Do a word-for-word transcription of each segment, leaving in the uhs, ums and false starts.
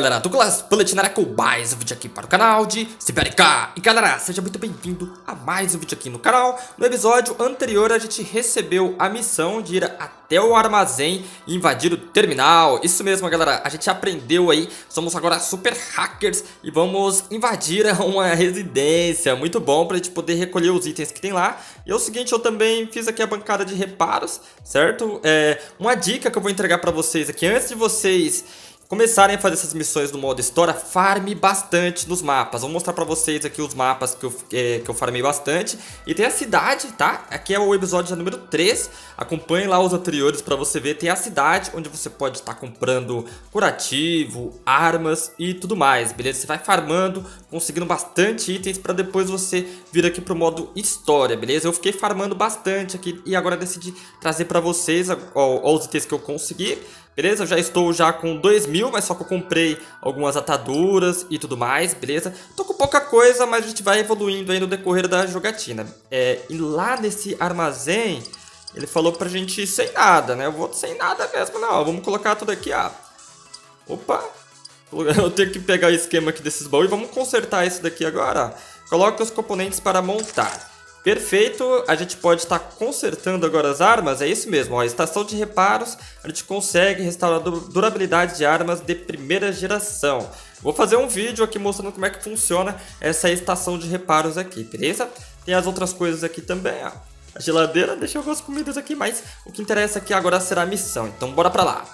galera, Douglas Poletinara com mais um vídeo aqui para o canal de Cyberika. E galera, seja muito bem-vindo a mais um vídeo aqui no canal. No episódio anterior a gente recebeu a missão de ir até o armazém e invadir o terminal. Isso mesmo galera, a gente aprendeu aí, somos agora super hackers e vamos invadir uma residência. Muito bom para a gente poder recolher os itens que tem lá. E é o seguinte, eu também fiz aqui a bancada de reparos, certo? É, uma dica que eu vou entregar para vocês aqui, antes de vocês começarem a fazer essas missões no modo história, farme bastante nos mapas. Vou mostrar pra vocês aqui os mapas que eu, é, que eu farmei bastante. E tem a cidade, tá? Aqui é o episódio número três. Acompanhe lá os anteriores pra você ver. Tem a cidade onde você pode estar comprando curativo, armas e tudo mais, beleza? Você vai farmando, conseguindo bastante itens pra depois você vir aqui pro modo história, beleza? Eu fiquei farmando bastante aqui e agora decidi trazer pra vocês ó, ó, os itens que eu consegui. Beleza? Eu já estou já com dois mil, mas só que eu comprei algumas ataduras e tudo mais, beleza? Tô com pouca coisa, mas a gente vai evoluindo aí no decorrer da jogatina. É, e lá nesse armazém, ele falou pra gente ir sem nada, né? Eu vou sem nada mesmo, não. Vamos colocar tudo aqui, ó. Opa! Eu tenho que pegar o esquema aqui desses baús. Vamos consertar isso daqui agora. Coloque os componentes para montar. Perfeito, a gente pode estar consertando agora as armas, é isso mesmo, ó, estação de reparos, a gente consegue restaurar a durabilidade de armas de primeira geração. Vou fazer um vídeo aqui mostrando como é que funciona essa estação de reparos aqui, beleza? Tem as outras coisas aqui também, ó, a geladeira, deixa eu ver as comidas aqui, mas o que interessa aqui agora será a missão, então bora pra lá.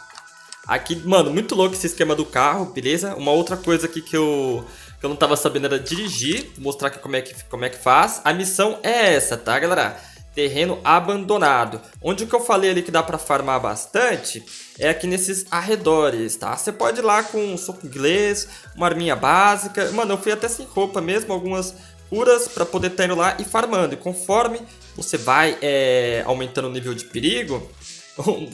Aqui, mano, muito louco esse esquema do carro, beleza? Uma outra coisa aqui que eu... que eu não tava sabendo era dirigir. Vou mostrar aqui como é, que, como é que faz. A missão é essa, tá, galera? Terreno abandonado. Onde o que eu falei ali que dá pra farmar bastante é aqui nesses arredores, tá? Você pode ir lá com um soco inglês, uma arminha básica. Mano, eu fui até sem roupa mesmo, algumas curas pra poder estar indo lá e farmando. E conforme você vai é, aumentando o nível de perigo,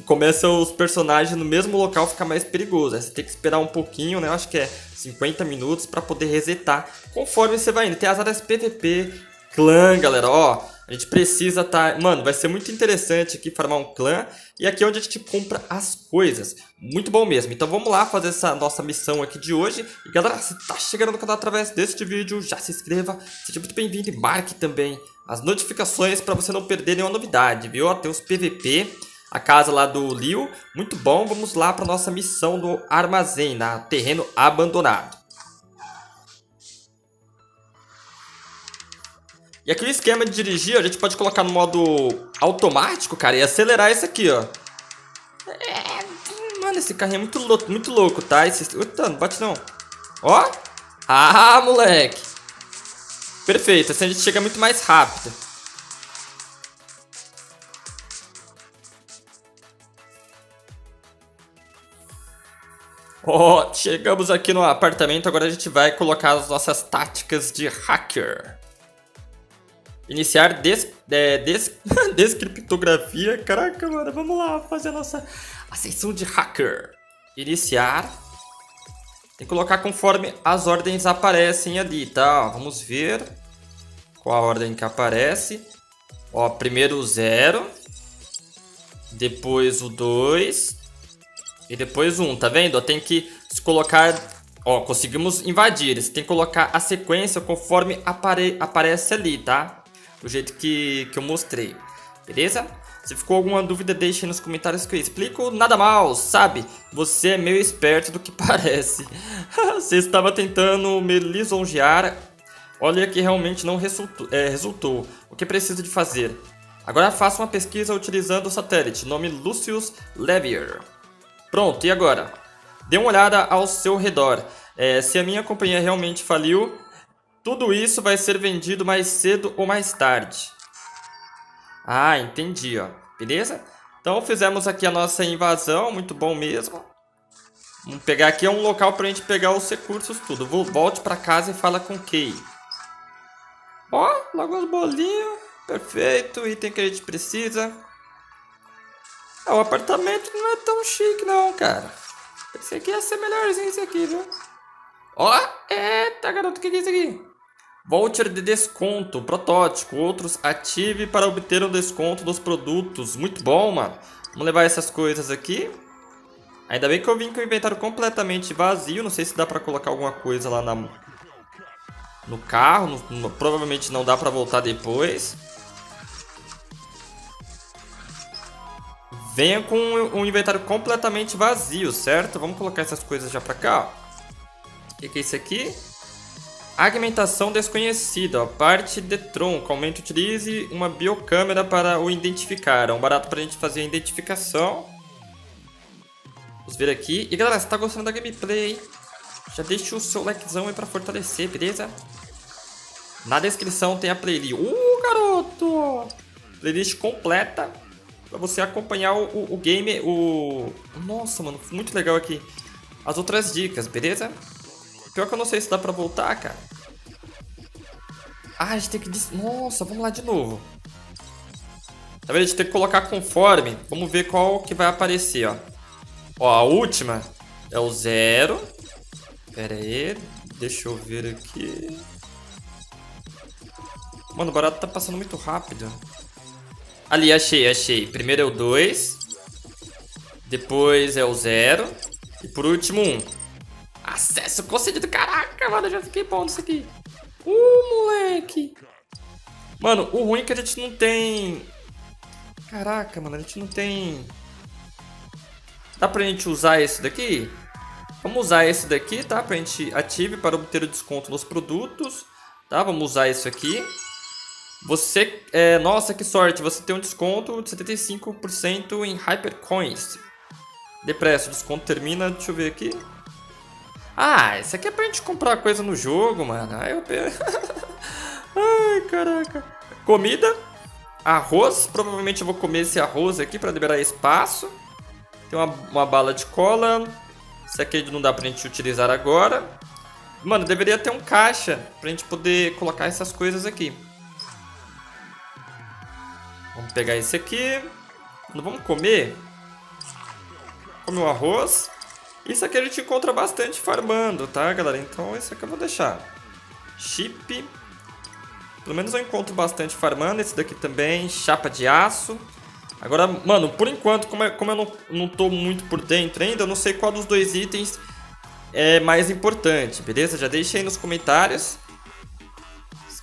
começa os personagens no mesmo local, fica mais perigoso. Aí você tem que esperar um pouquinho, né? Eu acho que é cinquenta minutos para poder resetar conforme você vai indo. Tem as áreas P V P, clã, galera. Ó, a gente precisa tá... Mano, vai ser muito interessante aqui farmar um clã. E aqui é onde a gente compra as coisas. Muito bom mesmo. Então vamos lá fazer essa nossa missão aqui de hoje. E galera, se tá chegando no canal através deste vídeo, já se inscreva. Seja muito bem-vindo e marque também as notificações para você não perder nenhuma novidade, viu? Ó, tem os P V P. A casa lá do Liu, muito bom, vamos lá para nossa missão do armazém, na terreno abandonado. E aqui o esquema de dirigir, ó, a gente pode colocar no modo automático, cara, e acelerar isso aqui, ó. É, mano, esse carrinho é muito louco, muito louco, tá? Esse... Uita, não bate não. Ó, ah, moleque. Perfeito, assim a gente chega muito mais rápido. Ó, oh, chegamos aqui no apartamento, agora a gente vai colocar as nossas táticas de hacker. Iniciar des, é, des, descriptografia, caraca, mano, vamos lá fazer a nossa ascensão de hacker. Iniciar. Tem que colocar conforme as ordens aparecem ali, tá? Ó, vamos ver qual a ordem que aparece. Ó, primeiro o zero, depois o dois... E depois um, tá vendo? Tem que se colocar... Ó, conseguimos invadir. Você tem que colocar a sequência conforme apare... aparece ali, tá? Do jeito que, que eu mostrei. Beleza? Se ficou alguma dúvida, deixe aí nos comentários que eu explico. Nada mal, sabe? Você é meio esperto do que parece. Você estava tentando me lisonjear. Olha que realmente não resultou, é, resultou. O que preciso de fazer? Agora faça uma pesquisa utilizando o satélite. Nome Lucius Levier. Pronto, e agora? Dê uma olhada ao seu redor. É, se a minha companhia realmente faliu, tudo isso vai ser vendido mais cedo ou mais tarde. Ah, entendi, ó. Beleza? Então fizemos aqui a nossa invasão, muito bom mesmo. Vamos pegar aqui um local pra gente pegar os recursos tudo. Vou, volte pra casa e fala com Kay. Ó, logo os bolinhos. Perfeito, item que a gente precisa. O apartamento não é tão chique não, cara. Esse aqui ia ser melhorzinho, esse aqui, viu? Ó, eita, garoto, o que é isso aqui? Voucher de desconto, protótipo, outros ative para obter um desconto dos produtos. Muito bom, mano. Vamos levar essas coisas aqui. Ainda bem que eu vim com o inventário completamente vazio. Não sei se dá pra colocar alguma coisa lá na, no carro. No, no, provavelmente não dá pra voltar depois. Venha com um inventário completamente vazio, certo? Vamos colocar essas coisas já pra cá. O que, que é isso aqui? Alimentação desconhecida, ó. Parte de tronco. Aumento, utilize uma biocâmera para o identificar. É um barato pra gente fazer a identificação. Vamos ver aqui. E galera, se tá gostando da gameplay, hein? Já deixa o seu likezão aí pra fortalecer, beleza? Na descrição tem a playlist. Uh, garoto! Playlist completa pra você acompanhar o, o, o game. O... Nossa, mano, muito legal aqui. As outras dicas, beleza? Pior que eu não sei se dá pra voltar, cara. Ah, a gente tem que... Des... Nossa, vamos lá de novo. Tá vendo? A gente tem que colocar conforme. Vamos ver qual que vai aparecer, ó. Ó, a última é o zero. Pera aí, deixa eu ver aqui. Mano, o barato tá passando muito rápido. Ali, achei, achei. Primeiro é o dois. Depois é o zero. E por último, um. Acesso concedido. Caraca, mano, eu já fiquei bom nisso aqui. Uh, moleque. Mano, o ruim é que a gente não tem... Caraca, mano, a gente não tem... Dá pra gente usar esse daqui? Vamos usar esse daqui, tá? Pra gente ative para obter o desconto nos produtos. Tá? Vamos usar isso aqui. Você... É, nossa, que sorte! Você tem um desconto de setenta e cinco por cento em Hypercoins. Depressa, o desconto termina... Deixa eu ver aqui. Ah, esse aqui é pra gente comprar coisa no jogo, mano. Ai, eu... Ai, caraca. Comida. Arroz. Provavelmente eu vou comer esse arroz aqui pra liberar espaço. Tem uma, uma bala de cola. Isso aqui não dá pra gente utilizar agora. Mano, deveria ter um caixa pra gente poder colocar essas coisas aqui. Vamos pegar esse aqui. Não vamos comer. Comer o arroz. Isso aqui a gente encontra bastante farmando, tá, galera? Então isso aqui eu vou deixar. Chip. Pelo menos eu encontro bastante farmando. Esse daqui também, chapa de aço. Agora, mano, por enquanto, como, é, como eu não, não tô muito por dentro ainda, eu não sei qual dos dois itens é mais importante, beleza? Já deixa aí nos comentários.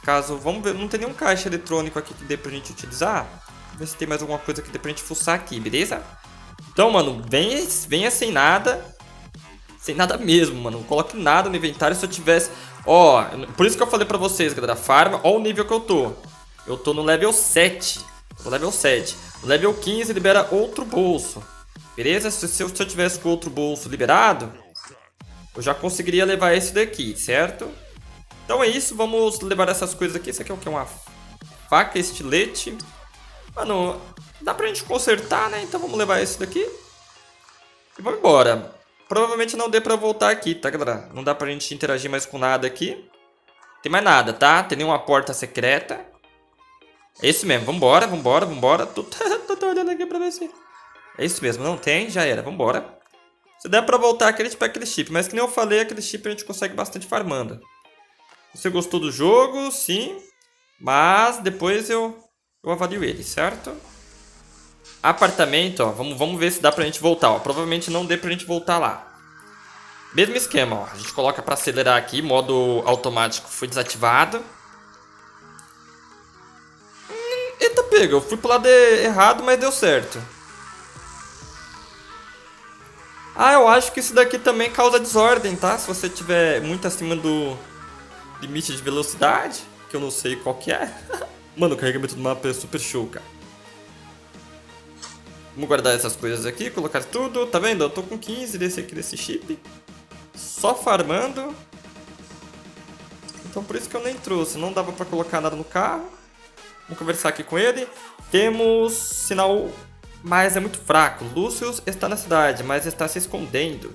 Caso, vamos ver, não tem nenhum caixa eletrônico aqui que dê pra gente utilizar. Vamos ver se tem mais alguma coisa que dê pra gente fuçar aqui, beleza? Então, mano, venha, venha sem nada. Sem nada mesmo, mano. Não coloque nada no inventário se eu tivesse... Ó, por isso que eu falei pra vocês, galera. Farma, ó o nível que eu tô. Eu tô no level sete. O level sete. O level quinze libera outro bolso. Beleza? Se, se, eu, se eu tivesse com outro bolso liberado, eu já conseguiria levar esse daqui, certo? Então é isso. Vamos levar essas coisas aqui. Isso aqui é o que? Uma faca, estilete. Mano, dá pra gente consertar, né? Então vamos levar esse daqui. E vamos embora. Provavelmente não dê pra voltar aqui, tá, galera? Não dá pra gente interagir mais com nada aqui. Tem mais nada, tá? Tem nenhuma porta secreta. É isso mesmo, vambora, vambora, vambora. Tô, tô, tô olhando aqui pra ver se... É isso mesmo, não tem, já era, vambora. Se der pra voltar aqui, a gente pega aquele chip. Mas que nem eu falei, aquele chip a gente consegue bastante farmando. Você gostou do jogo? Sim. Mas depois eu, eu avalio ele, certo? Apartamento, ó. Vamos, vamos ver se dá pra gente voltar, ó. Provavelmente não dê pra gente voltar lá. Mesmo esquema, ó. A gente coloca pra acelerar aqui. Modo automático foi desativado. Eita, pega, eu fui pro lado errado, mas deu certo. Ah, eu acho que isso daqui também causa desordem, tá? Se você tiver muito acima do limite de velocidade, que eu não sei qual que é. Mano, o carregamento do mapa é super show, cara. Vamos guardar essas coisas aqui, colocar tudo. Tá vendo? Eu tô com quinze desse aqui, desse chip. Só farmando. Então por isso que eu nem trouxe. Não dava pra colocar nada no carro. Vamos conversar aqui com ele. Temos sinal, mas é muito fraco. Lucius está na cidade, mas está se escondendo.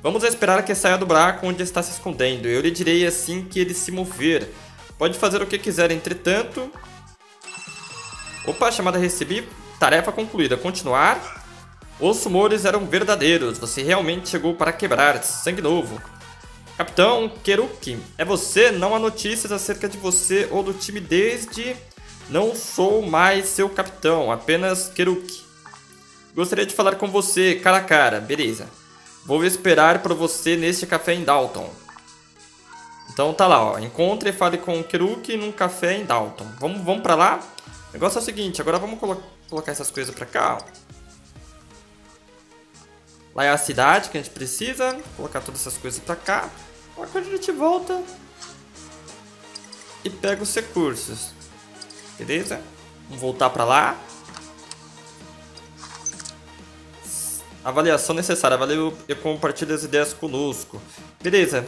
Vamos esperar que saia do buraco onde está se escondendo. Eu lhe direi assim que ele se mover. Pode fazer o que quiser, entretanto. Opa, chamada recebi. Tarefa concluída. Continuar. Os rumores eram verdadeiros. Você realmente chegou para quebrar. Sangue novo. Capitão Kiroki, é você? Não há notícias acerca de você ou do time desde... Não sou mais seu capitão, apenas Kiroki. Gostaria de falar com você, cara a cara. Beleza. Vou esperar por você neste café em Dalton. Então tá lá, ó. Encontre e fale com o Kiroki num café em Dalton. Vamos, vamos pra lá? O negócio é o seguinte, agora vamos colo colocar essas coisas pra cá, ó. Lá é a cidade que a gente precisa. Colocar todas essas coisas pra cá. Agora a gente volta e pega os recursos. Beleza? Vamos voltar pra lá. Avaliação necessária. Valeu, eu compartilho as ideias conosco. Beleza.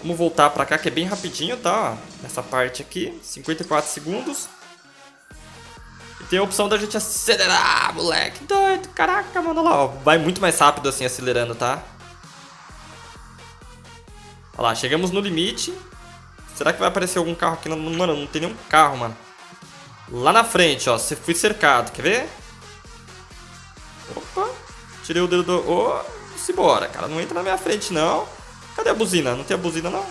Vamos voltar pra cá, que é bem rapidinho, tá? Nessa parte aqui, cinquenta e quatro segundos. E tem a opção da gente acelerar, moleque. Doido, caraca, mano, olha lá, ó. Vai muito mais rápido assim, acelerando, tá? Olha lá, chegamos no limite. Será que vai aparecer algum carro aqui? Mano, não tem nenhum carro, mano. Lá na frente, ó, você foi cercado, quer ver? Opa, tirei o dedo do... Ô, oh, se bora, cara, não entra na minha frente, não. Cadê a buzina? Não tem a buzina, não?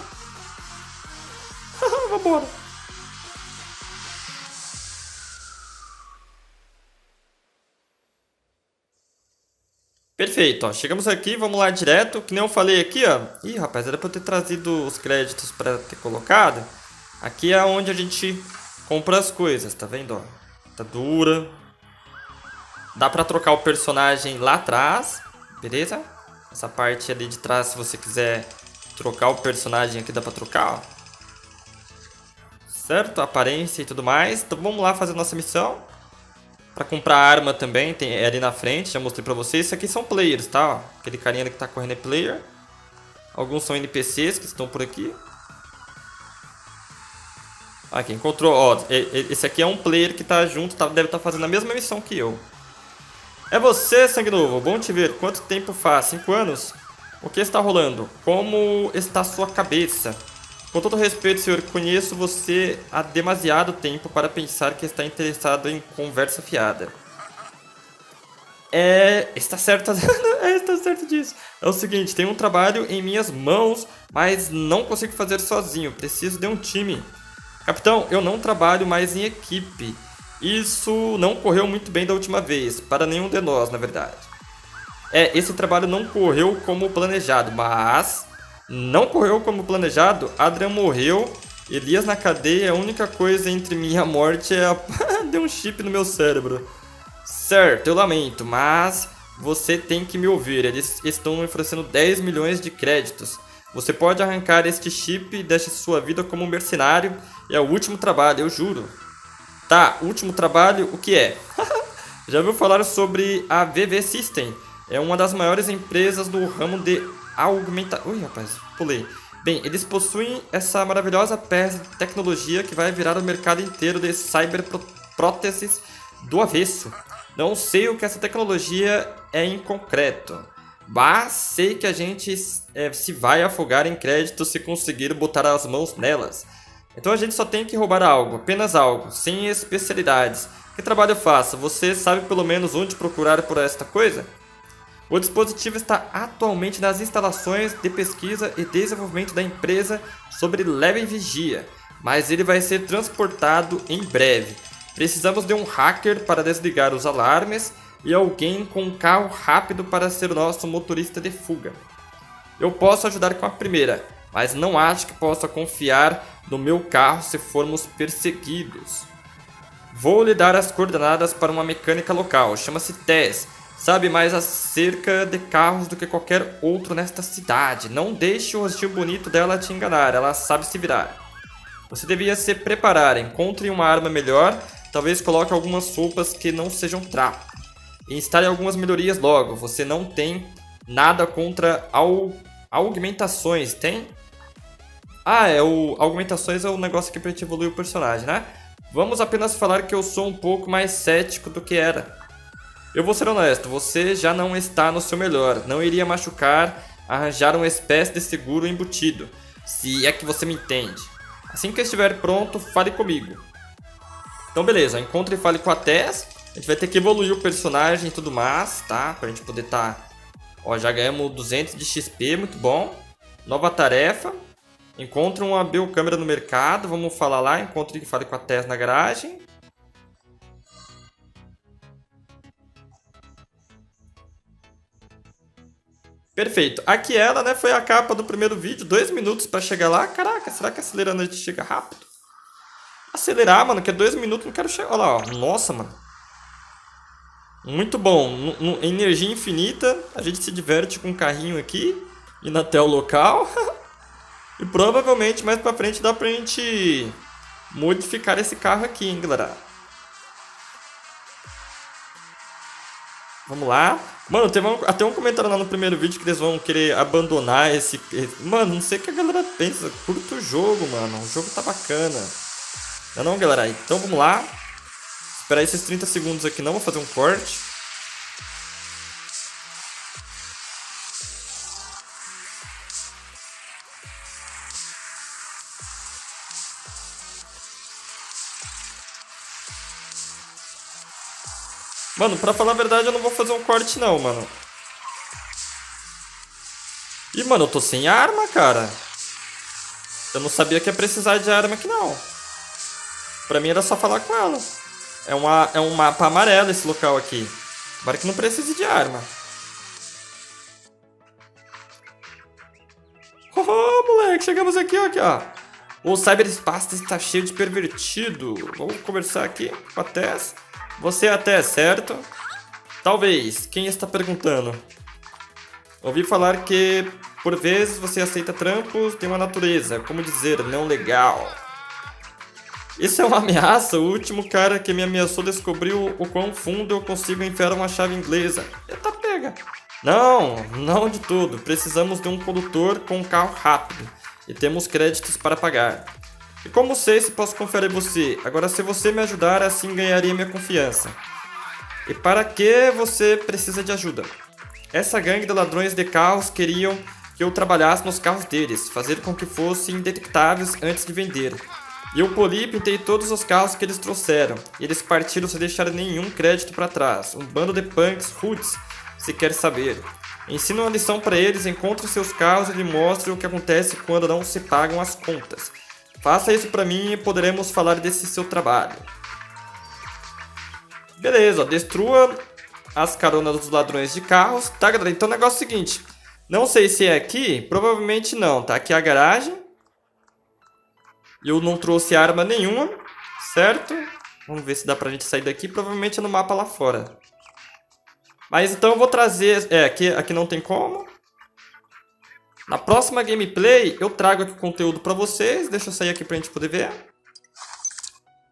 Vambora. Perfeito, ó. Chegamos aqui, vamos lá direto. Que nem eu falei aqui, ó. Ih, rapaz, era pra eu ter trazido os créditos pra ter colocado. Aqui é onde a gente compra as coisas, tá vendo, ó? Tá dura. Dá pra trocar o personagem lá atrás, beleza? Essa parte ali de trás, se você quiser trocar o personagem aqui, dá pra trocar, ó. Certo? Aparência e tudo mais. Então vamos lá fazer nossa missão. Pra comprar arma também, tem, é ali na frente, já mostrei pra vocês. Isso aqui são players, tá? Ó, aquele carinha ali que tá correndo é player. Alguns são N P Cs que estão por aqui. Aqui, encontrou, ó. Esse aqui é um player que tá junto, tá, deve estar tá fazendo a mesma missão que eu. É você, sangue novo, bom te ver. Quanto tempo faz? cinco anos? O que está rolando? Como está sua cabeça? Com todo respeito, senhor, conheço você há demasiado tempo para pensar que está interessado em conversa fiada. É... está certo... é, está certo disso. É o seguinte, tenho um trabalho em minhas mãos, mas não consigo fazer sozinho. Preciso de um time. Capitão, eu não trabalho mais em equipe. Isso não correu muito bem da última vez, para nenhum de nós, na verdade. É, esse trabalho não correu como planejado, mas... Não correu como planejado, Adrian morreu, Elias na cadeia, a única coisa entre mim e a morte é a... Deu um chip no meu cérebro. Certo, eu lamento, mas você tem que me ouvir, eles estão me oferecendo dez milhões de créditos. Você pode arrancar este chip e deixa sua vida como mercenário, é o último trabalho, eu juro. Tá, último trabalho, o que é? Já ouviu falar sobre a V V System? É uma das maiores empresas do ramo de augmenta... Ui, rapaz, pulei. Bem, eles possuem essa maravilhosa peça de tecnologia que vai virar o mercado inteiro de cyberpróteses do avesso. Não sei o que essa tecnologia é em concreto, mas sei que a gente é, se vai afogar em crédito se conseguir botar as mãos nelas. Então a gente só tem que roubar algo, apenas algo, sem especialidades. Que trabalho eu faço? Você sabe pelo menos onde procurar por esta coisa? O dispositivo está atualmente nas instalações de pesquisa e desenvolvimento da empresa sobre leve vigia, mas ele vai ser transportado em breve. Precisamos de um hacker para desligar os alarmes e alguém com um carro rápido para ser o nosso motorista de fuga. Eu posso ajudar com a primeira, mas não acho que possa confiar no meu carro se formos perseguidos. Vou lhe dar as coordenadas para uma mecânica local, chama-se Tess. Sabe mais acerca de carros do que qualquer outro nesta cidade. Não deixe o rostinho bonito dela te enganar, ela sabe se virar. Você devia se preparar, encontre uma arma melhor, talvez coloque algumas roupas que não sejam trapo. E instale algumas melhorias logo, você não tem nada contra au... augmentações, tem? Ah, é o augmentações é o negócio aqui pra gente evoluir o personagem, né? Vamos apenas falar que eu sou um pouco mais cético do que era. Eu vou ser honesto, você já não está no seu melhor. Não iria machucar, arranjar uma espécie de seguro embutido. Se é que você me entende. Assim que estiver pronto, fale comigo. Então beleza, encontre e fale com a Tess. A gente vai ter que evoluir o personagem e tudo mais, tá? Pra gente poder estar... Tá... Ó, já ganhamos duzentos de X P, muito bom. Nova tarefa. Encontre uma biocâmera no mercado, vamos falar lá. Encontre e fale com a Tess na garagem. Perfeito. Aqui ela, né, foi a capa do primeiro vídeo. Dois minutos pra chegar lá. Caraca, será que acelerando a gente chega rápido? Acelerar, mano, que é dois minutos, não quero chegar. Olha lá, ó. Nossa, mano. Muito bom. N -n energia infinita. A gente se diverte com um carrinho aqui. Indo até o local. E provavelmente mais pra frente dá pra gente modificar esse carro aqui, hein, galera. Vamos lá. Mano, teve um, até um comentário lá no primeiro vídeo que eles vão querer abandonar esse... Mano, não sei o que a galera pensa. Curta o jogo, mano. O jogo tá bacana. Não é não, galera? Então vamos lá. Esperar esses trinta segundos aqui. Não vou fazer um corte. Mano, pra falar a verdade, eu não vou fazer um corte não, mano. Ih, mano, eu tô sem arma, cara. Eu não sabia que ia precisar de arma aqui não. Pra mim era só falar com ela. É, uma, é um mapa amarelo esse local aqui. Tomara que não precise de arma. Oh, moleque, chegamos aqui, ó, aqui, ó. O cyberespaço está cheio de pervertido. Vamos conversar aqui com a Tess. Você até é certo? Talvez. Quem está perguntando? Ouvi falar que, por vezes, você aceita trampos de uma natureza, como dizer, não legal. Isso é uma ameaça? O último cara que me ameaçou descobriu o quão fundo eu consigo enfiar uma chave inglesa. Eita pega! Não, não de tudo. Precisamos de um condutor com um carro rápido. E temos créditos para pagar. E como sei se posso confiar em você? Agora se você me ajudar, assim ganharia minha confiança. E para que você precisa de ajuda? Essa gangue de ladrões de carros queriam que eu trabalhasse nos carros deles, fazer com que fossem indetectáveis antes de vender. E eu poli, pintei todos os carros que eles trouxeram, e eles partiram sem deixar nenhum crédito para trás. Um bando de punks, hoods, se quer saber. Ensina uma lição para eles, encontre seus carros e lhe mostre o que acontece quando não se pagam as contas. Faça isso pra mim e poderemos falar desse seu trabalho. Beleza, ó, destrua as caronas dos ladrões de carros. Tá, galera? Então o negócio é o seguinte. Não sei se é aqui. Provavelmente não, tá? Aqui é a garagem. Eu não trouxe arma nenhuma, certo? Vamos ver se dá pra gente sair daqui. Provavelmente é no mapa lá fora. Mas então eu vou trazer... É, aqui, aqui não tem como. Na próxima gameplay, eu trago aqui o conteúdo pra vocês. Deixa eu sair aqui pra gente poder ver.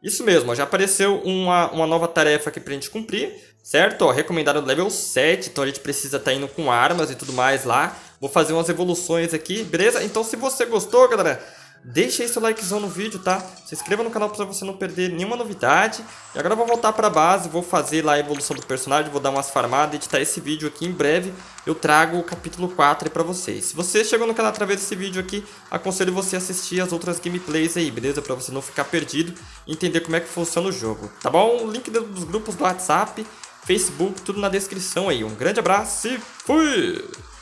Isso mesmo, ó, já apareceu uma, uma nova tarefa aqui pra gente cumprir, certo? Ó, recomendaram level sete, então a gente precisa estar indo com armas e tudo mais lá. Vou fazer umas evoluções aqui, beleza? Então se você gostou, galera, deixa aí seu likezão no vídeo, tá? Se inscreva no canal pra você não perder nenhuma novidade. E agora eu vou voltar pra base, vou fazer lá a evolução do personagem, vou dar umas farmadas, editar esse vídeo aqui em breve. Eu trago o capítulo quatro aí pra vocês. Se você chegou no canal através desse vídeo aqui, aconselho você a assistir as outras gameplays aí, beleza? Pra você não ficar perdido e entender como é que funciona o jogo, tá bom? O link dos grupos do WhatsApp, Facebook, tudo na descrição aí. Um grande abraço e fui!